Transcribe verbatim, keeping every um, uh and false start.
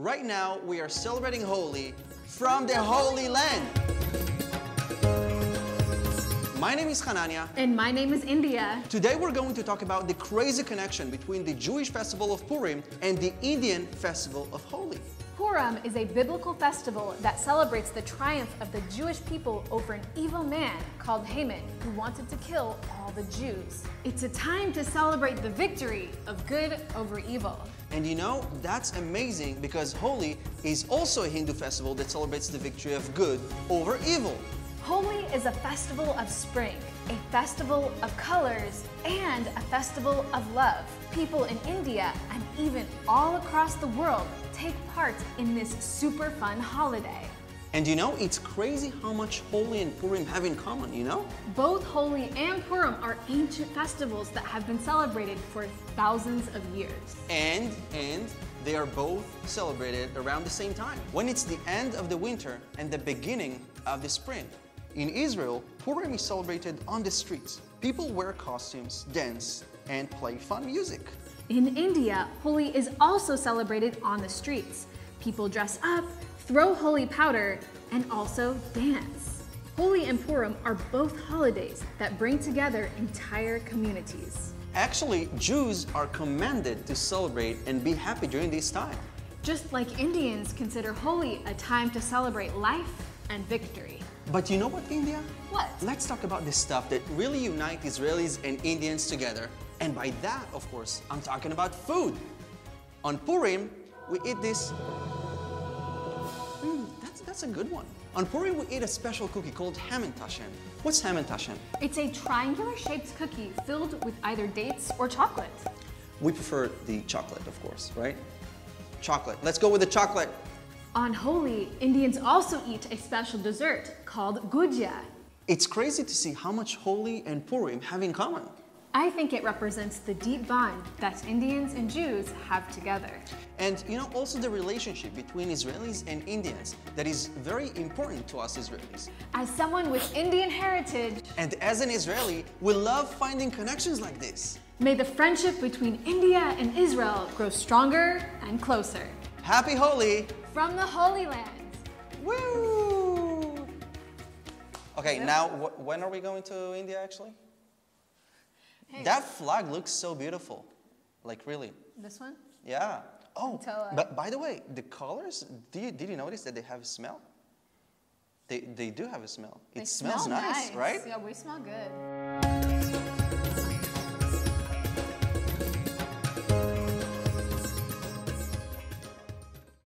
Right now, we are celebrating Holi from the Holy Land. My name is Hananya. And my name is India. Today we're going to talk about the crazy connection between the Jewish festival of Purim and the Indian festival of Holi. Purim is a biblical festival that celebrates the triumph of the Jewish people over an evil man called Haman, who wanted to kill all the Jews. It's a time to celebrate the victory of good over evil. And you know, that's amazing because Holi is also a Hindu festival that celebrates the victory of good over evil. Holi is a festival of spring, a festival of colors, and a festival of love. People in India and even all across the world take part in this super fun holiday. And you know, it's crazy how much Holi and Purim have in common, you know? Both Holi and Purim are ancient festivals that have been celebrated for thousands of years. And, and, they are both celebrated around the same time, when it's the end of the winter and the beginning of the spring. In Israel, Purim is celebrated on the streets. People wear costumes, dance, and play fun music. In India, Holi is also celebrated on the streets. People dress up, throw Holi powder, and also dance. Holi and Purim are both holidays that bring together entire communities. Actually, Jews are commanded to celebrate and be happy during this time. Just like Indians consider Holi a time to celebrate life and victory. But you know what, India? What? Let's talk about the stuff that really unites Israelis and Indians together. And by that, of course, I'm talking about food. On Purim, we eat this. That's a good one. On Purim, we eat a special cookie called Hamantashen. What's Hamantashen? It's a triangular-shaped cookie filled with either dates or chocolate. We prefer the chocolate, of course, right? Chocolate. Let's go with the chocolate. On Holi, Indians also eat a special dessert called gudya. It's crazy to see how much Holi and Purim have in common. I think it represents the deep bond that Indians and Jews have together. And you know, also the relationship between Israelis and Indians that is very important to us Israelis. As someone with Indian heritage, and as an Israeli, we love finding connections like this. May the friendship between India and Israel grow stronger and closer. Happy Holi! From the Holy Land! Woo! Okay, yeah. Now wh when are we going to India actually? Hey. That flag looks so beautiful, like really. This one? Yeah. Oh, Until, uh, but by the way, the colors, did you, did you notice that they have a smell? They, they do have a smell. It smells smell nice, nice, right? Yeah, we smell good.